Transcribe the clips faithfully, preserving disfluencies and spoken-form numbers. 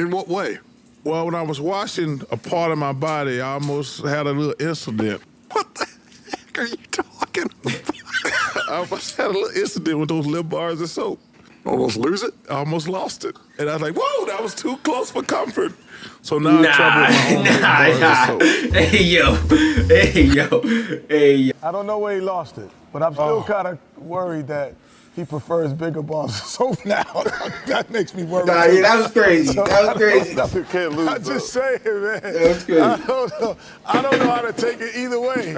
In what way? Well, when I was washing a part of my body, I almost had a little incident. What the heck are you talking about? I almost had a little incident with those little bars of soap. Almost lose it? I almost lost it. And I was like, whoa, that was too close for comfort. So now nah, I'm trouble with my own nah, nah. Hey, yo. Hey, yo. Hey, yo. I don't know where he lost it, but I'm still oh. kind of worried that he prefers bigger bars of soap now. That makes me worried. Nah, yeah, that was crazy. That was crazy. You can't lose, I'm just saying, man. That was crazy. I don't know. I don't know how to take it either way.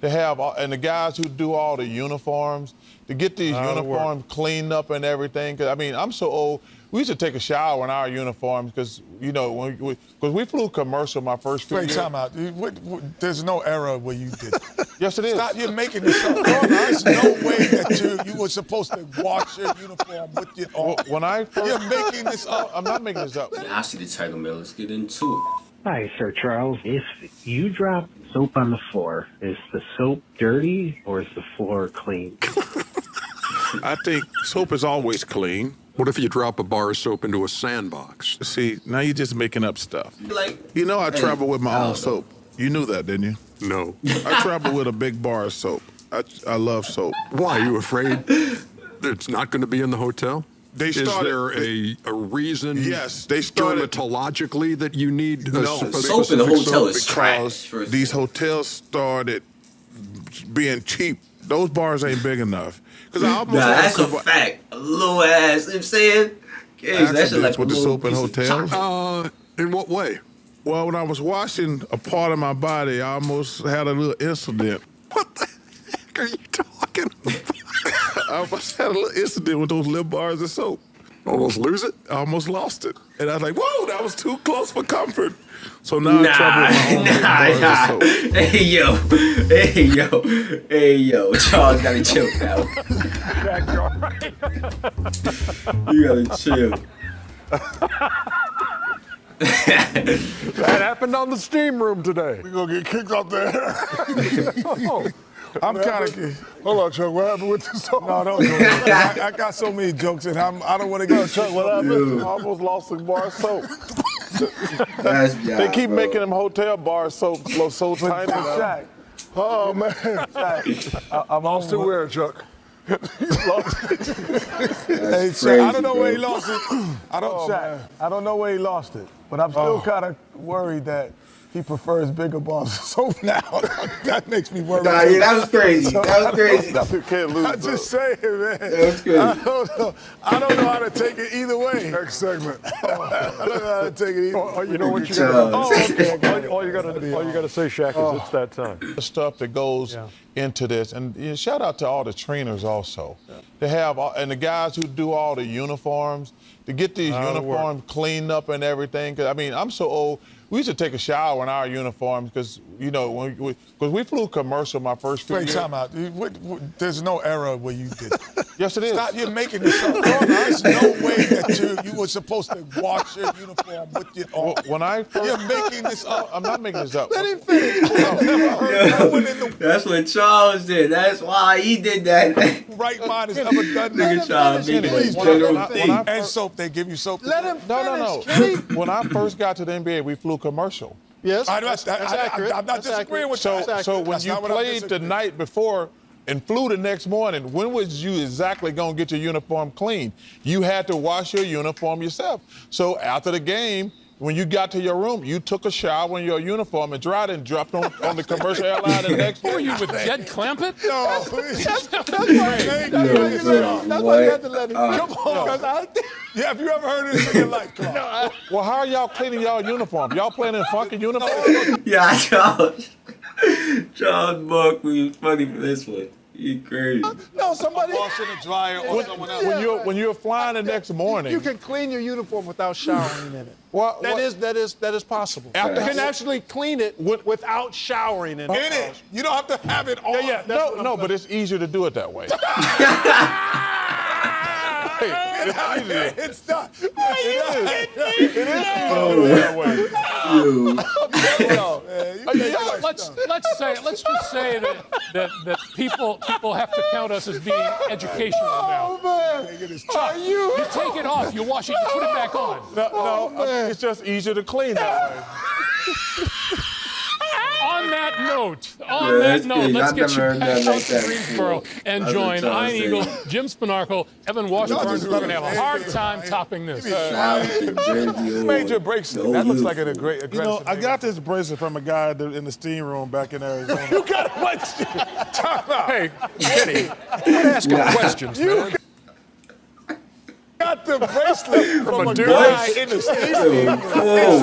They have, and the guys who do all the uniforms, to get these uh, uniforms cleaned up and everything, because I mean, I'm so old. We used to take a shower in our uniforms because, you know, when we, cause we flew commercial my first few Wait, years. Wait, time out. There's no era where you did it. Yes, it is. Stop, you're making this up. There's no way that you, you were supposed to wash your uniform with your arm. When I first, You're making this up. I'm not making this up. Now, I see the title, man. Let's get into it. Hi, Sir Charles. If you drop soap on the floor, is the soap dirty or is the floor clean? I think soap is always clean. What if you drop a bar of soap into a sandbox? See, now you're just making up stuff. Like, you know I travel with my own soap. You knew that, didn't you? No. I travel with a big bar of soap. I, I love soap. Why, are you afraid it's not going to be in the hotel? They started, Is there a, a reason yes, they started, dermatologically that you need no, soap in the hotel is trash. These hotels started being cheap. Those bars ain't big enough. Cause I almost nah, that's a fact. A little ass, you know what I'm saying? Jeez, that's like with the soap in hotels. Uh, in what way? Well, when I was washing a part of my body, I almost had a little incident. What the heck are you talking about? I almost had a little incident with those little bars of soap. Almost lose it? I almost lost it. And I was like, whoa, that was too close for comfort. So now nah, I'm trouble with my own nah, nah. Soap. Hey, yo. Hey, yo. Hey, yo. Charles got to chill now. Jack, you all right? You got to chill. That happened on the steam room today. We're going to get kicked out there. Oh. I'm kind of. Hold on, Chuck. What happened with the soap? No, don't. Go. I, I got so many jokes, and I'm, I don't want to go. Chuck, what happened? Yeah. I almost lost a bar of soap. That's they God, keep bro. making them hotel bar soap so, so tiny. Shaq. Oh man. Shaq. I, I'm lost it where, Chuck? Lost it. Hey, crazy, I don't know bro. where he lost it. I don't. Oh, Shaq, I don't know where he lost it, but I'm still oh. kind of worried that. He prefers bigger bars of soap now. That makes me worried. Nah, yeah, that was crazy. That was crazy. You can't lose, I'm just saying, man. That was crazy. I don't know. I don't know how to take it either way. Next segment. Oh, I don't know how to take it either way. Oh, you know what you gotta, oh, okay. all, all you gotta all you gotta say, Shaq, is oh. it's that time. The stuff that goes yeah. into this, and you know, shout out to all the trainers also. Yeah. They have, and the guys who do all the uniforms, to get these uh, uniforms cleaned up and everything. Cause I mean, I'm so old. We used to take a shower in our uniforms because, you know, when we, cause we flew commercial my first few Wait, years. Wait, time out. There's no era where you did it. Yes, it is. Stop, you're making this up. There's no way that you, you were supposed to wash your uniform with your arm. When I first, You're making this up. I'm not making this up. Let it finish. No, that's what Charles did. That's why he did that. Right mind has never done that. Charles did it. Please, and soap, they give you soap. Let him finish, No, no, no. When I first got to the N B A, we flew commercial. Yes, I, that's, that's I, accurate. I, I, I'm not that's disagreeing accurate. with you. So, so when that's you played the night before and flew the next morning, when was you exactly going to get your uniform clean? You had to wash your uniform yourself. So after the game, when you got to your room, you took a shower in your uniform and dried and dropped on, on the commercial airline the next day. Who are you with, Jed Clampett? No. That's, that's, that's why you had to let him uh, come on. No. I, yeah, have you ever heard this in your life? No, I, well, how are y'all cleaning y'all uniform? Y'all playing in fucking uniform? Yeah, Charles. Charles Barkley was funny for this one. You crazy. No, somebody. Wash in the dryer or when, someone else. Yeah, when, you're, right. when you're flying the next morning. You can clean your uniform without showering in it. Well, that what? is that is that is possible. After you can actually clean it with, without showering in it. In it. You don't have to have it on. Yeah, yeah. No, no, but it's easier to do it that way. Hey, it's not. It is. It is easier to do it that way. You. let's let's say let's just say that that, that people people have to count us as being educational now. Oh man! Are you? You take it off. You wash it. You put it back on. No, no, oh, it's just easier to clean that way. On that note, on that note, let's get you back out to Greensboro and join Ian Eagle, Jim Spanarkle, Evan Washburn, who are going to have a hard time topping this. Major breakthrough. That looks like a great aggressive. You know, I got this bracelet from a guy in the steam room back in Arizona. You got a question? Time out. Hey, Kenny, quit asking questions, man. Got the bracelet from a guy in the steam room.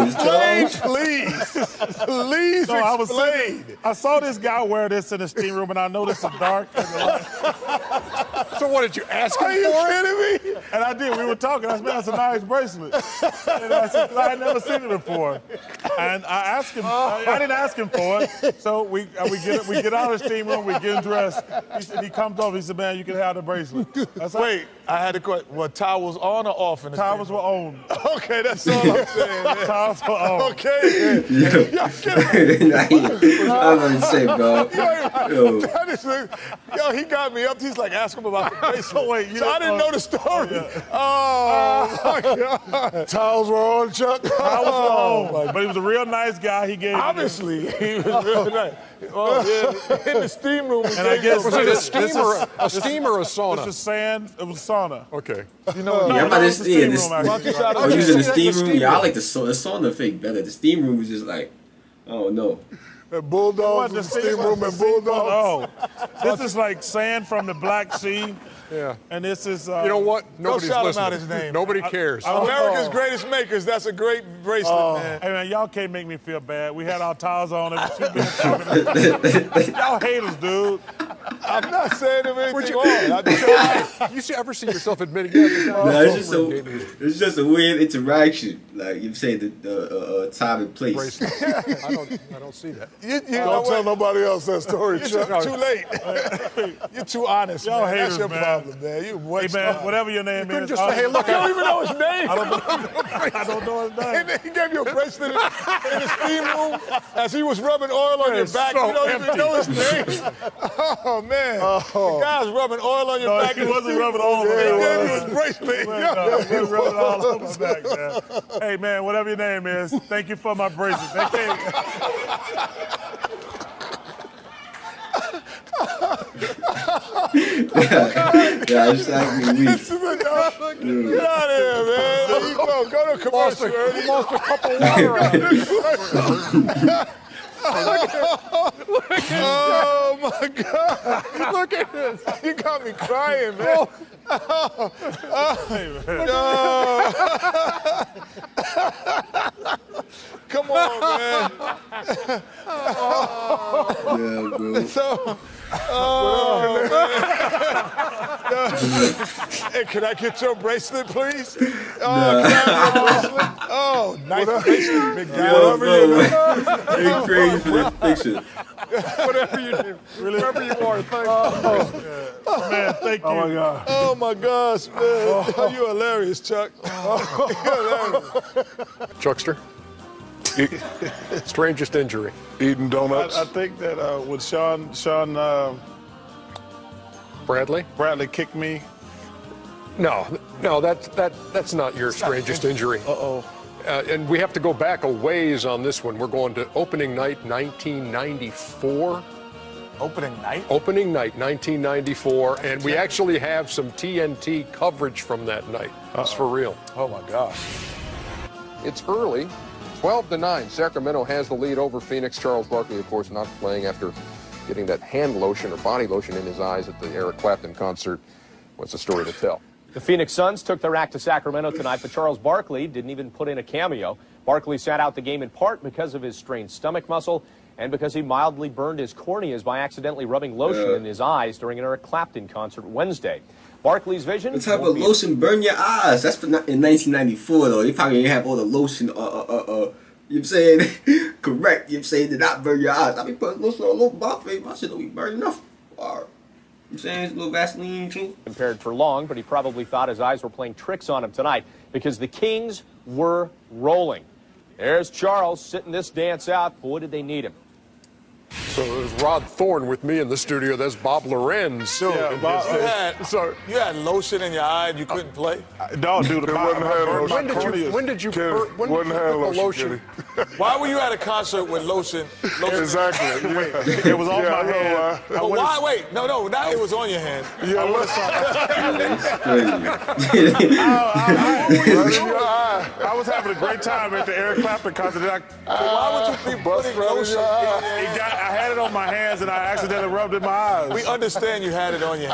Explain, please. Please so explain. I, was, I saw this guy wear this in the steam room, and I noticed the dark. And the light. So what did you ask him? Are you kidding me? And I did. We were talking. I said, "That's a nice bracelet." And I said, "I had never seen it before." And I asked him. Oh. I didn't ask him for it. So we we get we get out of the steam room. We get dressed. He said, he comes over. He said, "Man, you can have the bracelet." I said, wait, I had a question. What towel? Was on or off in the towers were on. Okay, that's all I'm saying. Towers were on. Okay. Yeah. Yeah. Yo, I'm unsafe, dog. Yo, yo, he got me up. He's like, ask him about the bracelet. So, wait, you so know, I didn't uh, know the story. Oh, my yeah. oh, uh, God. Towers were on, Chuck. Towers oh. were on. But he was a real nice guy. He gave Obviously, me he was real nice. Oh, yeah. In the steam room. And I guess was it a steamer, a steamer or a sauna? It was sand. It was sauna. Okay. You know, uh, yeah, I'm about to say in the steam room. Oh, you was in the steam room? Yeah, I like the, sa the sauna thing better. The steam room was just like, oh no. And bulldogs in the steam room and bulldogs. Oh, this is like sand from the Black Sea. Yeah. And this is. Um, you know what? Nobody's listening. Don't shout out his name. Nobody cares. I, I, America's oh. greatest makers. That's a great bracelet, oh. man. Hey, man, y'all can't make me feel bad. We had our towels on. Y'all haters, dude. I'm not saying there anything you, wrong. I, you should ever see yourself admitting that? No, it's just, so, it's just a weird interaction. Like you say, the, the uh, time and place. I, don't, I don't see that. You, you don't know tell what? Nobody else that story, Chuck. Too, too late. You're too honest, Y'all man. Haters, That's your man. problem, man. You hey, man, on. whatever your name you is. Just say, hey, look, I don't even know his name. I don't know, I don't know his name. And then he gave you a bracelet in, in the steam room as he was rubbing oil on that your back. So you don't empty. even know his name. Oh, man. Oh. The guy's rubbing oil on your no, back. He wasn't rubbing oil on yeah, yeah, his bracelet. Man, no, he was rubbing oil on his back, man. Hey, man, whatever your name is, thank you for my bracelet. Thank yeah, yeah, exactly. This is a dog. Yeah. Get out of here, man. There you go. Go to commercial. You lost a cup of water. Oh, look at oh my God! Look at this. You got me crying, man. Oh, oh, oh. Hey, man. No. Come on, man. Oh. Yeah, bro. So, oh, man. Hey, can I get your bracelet, please? Oh, nah. Can I get your bracelet? Oh, nice bracelet, big guy. Whatever you do. Crazy for this picture. Whatever you do. Wherever you are, thank you. Oh, man, thank you. Oh, my God. Oh, my gosh, man. Oh, you're hilarious, Chuck. Oh, you're hilarious. Chuckster. Strangest injury. Eating donuts. I, I think that uh, when Sean, Sean uh, Bradley, Bradley kicked me. No, no, that's that that's not your strangest injury. Uh oh. Uh, and we have to go back a ways on this one. We're going to opening night, nineteen ninety-four. Opening night? Opening night, nineteen ninety-four, and we actually have some T N T coverage from that night. That's for real. Oh my gosh. It's early. twelve to nine, Sacramento has the lead over Phoenix. Charles Barkley, of course, not playing after getting that hand lotion or body lotion in his eyes at the Eric Clapton concert. What's the story to tell? The Phoenix Suns took their act to Sacramento tonight, but Charles Barkley didn't even put in a cameo. Barkley sat out the game in part because of his strained stomach muscle and because he mildly burned his corneas by accidentally rubbing lotion uh, in his eyes during an Eric Clapton concert Wednesday. Barkley's vision. What type of lotion burn your eyes? That's for in nineteen ninety-four, though. They probably didn't have all the lotion, uh, uh, uh, uh you know what I'm saying? Correct, you know what I'm saying? Did not burn your eyes. I be putting lotion on a little my face. My shit don't be burning enough. All right. You know what I'm saying? It's a little Vaseline, too. Compared for long, but he probably thought his eyes were playing tricks on him tonight because the Kings were rolling. There's Charles sitting this dance out. Boy, did they need him. So there's Rod Thorne with me in the studio. There's Bob Lorenz. Dude, yeah, Bob, you, had, so, you had lotion in your eye and you couldn't uh, play? I, no, dude, the bottom had When did you, when did you, Kennedy, when did you put the lotion? Why were you at a concert with lotion? lotion? Exactly. Wait, yeah. It was on yeah, my hand. I, I oh, why? Wait, no, no, now it was on your hand. Yeah, I was I was having a great time at the Eric Clapton concert. I, uh, why would you be putting lotion in? It got, I had it on my hands and I accidentally rubbed it in my eyes. We understand you had it on your hands.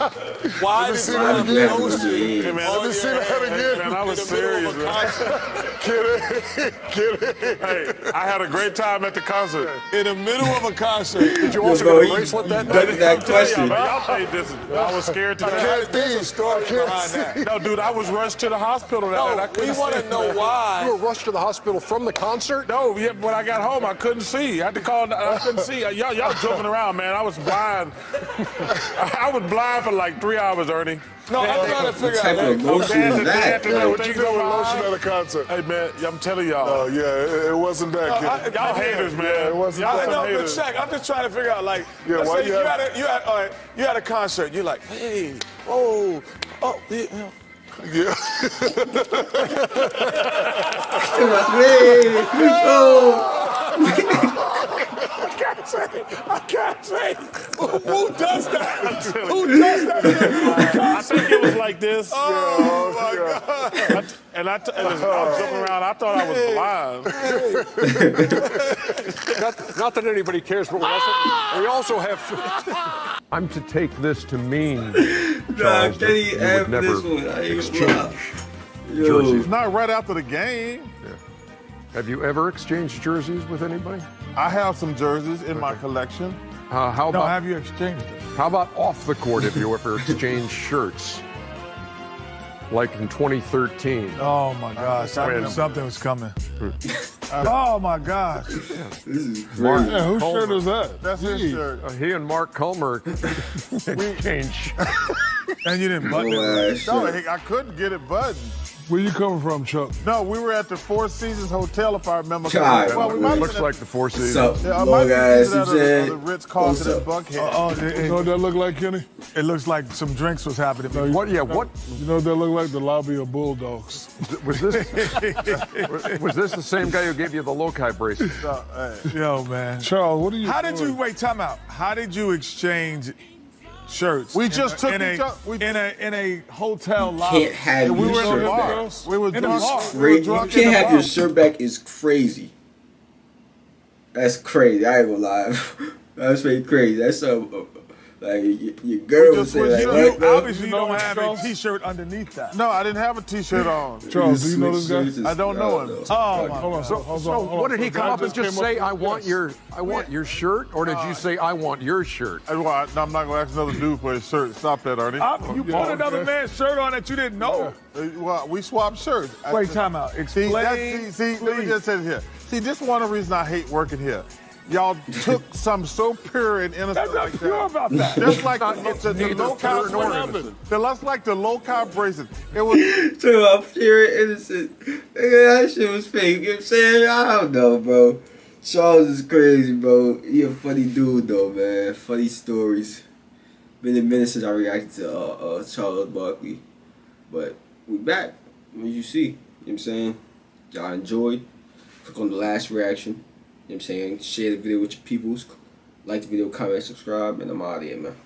Uh, Why did you have lotion? Hey, man, let me see that again. Man, I was serious, man. Kidding, kidding. Hey, I had a great time at the concert. In the middle of a concert. Did you also go bracelet that day? That question. Y'all played this. I was scared to death. There's a story behind that. No, dude, I was rushed to the hospital that night. We want to know why. You were rushed to the hospital from the concert? No, yeah, when I got home, I couldn't see. I had to call. I couldn't see. Y'all, y'all joking around, man. I was blind. I was blind for like three hours, Ernie. No, yeah, I'm trying to figure out that. What type of lotion was that? What you do with lotion at a concert? Hey, man, I'm telling y'all. No, yeah, it, it wasn't that, no, kid. Y'all haters, man. Yeah, it wasn't that. No, but Shaq, I'm just trying to figure out, like, yeah, let's say you had, had a, you, had, uh, you had a concert. You're like, hey, oh, oh, yeah. Yeah. It was me. Oh. I can't say. Who does that? Who does that? I think it was like this. Oh, oh my God. And I, t and I was looking around. I thought I was blind. not, not that anybody cares, but we also, we also have. I'm to take this to mean. Nah, can he have this one? Exchange jerseys. Not right after the game. Yeah. Have you ever exchanged jerseys with anybody? I have some jerseys in okay. my collection. Uh, how about, no, have you exchanged it? How about off the court? Have you ever exchanged shirts? Like in twenty thirteen. Oh, my gosh. I, I knew something was coming. Oh, my gosh. Mark yeah, whose Culmer. shirt was that? That's he, his shirt. Uh, he and Mark Culmer exchanged. And you didn't button oh, it? No, I, I couldn't get it buttoned. Where you coming from, Chuck? No, we were at the Four Seasons Hotel, if I remember correctly. Well, we might looks like the Four Seasons. What's up, yeah, long guys? You said? The Ritz Carlton and Buckhead. Uh, uh, it, it, you know what that look like, Kenny? It looks like some drinks was happening. No, what? Yeah, what? You know what that look like? The lobby of Bulldogs. Was this? was, was this the same guy who gave you the loci bracelet? Uh, hey. Yo, man. Charles, what are you? How doing? did you wait? Time out. How did you exchange shirts? We just took each other in a in a hotel lobby. Can't have your shirt back. We were in the bar. You can't have your shirt back is crazy. That's crazy. I ain't gonna lie. That's pretty crazy. That's so like your girl would say that. Obviously, you don't have a T-shirt underneath that. No, I didn't have a T-shirt on. Charles, do you know this guy? I don't know him. Oh, hold on. So, what did he come up and just say? I want your. I want your shirt, or did you say, I want your shirt? Well, I, I'm not going to ask another dude for his shirt. Stop that, Ernie. I, you yeah, put another okay. man's shirt on that you didn't know. Yeah. Well, we swapped shirts. Wait, time out. Explain, see, see, see let me just say it here. See, this is one of the reasons I hate working here. Y'all took some so pure and innocent. That's not like pure that. about that. Just like the, it's a, the low-cow bracelet. That's like the low-cow bracelet. It was too about pure and innocent. That shit was fake. You know what I'm saying? I don't know, bro. Charles is crazy, bro. He a funny dude, though, man. Funny stories. Been a minute since I reacted to uh, uh, Charles Barkley. But we back. What you see? You know what I'm saying? Y'all enjoyed. Click on the last reaction. You know what I'm saying? Share the video with your peoples. Like the video, comment, subscribe, and I'm out of here, man.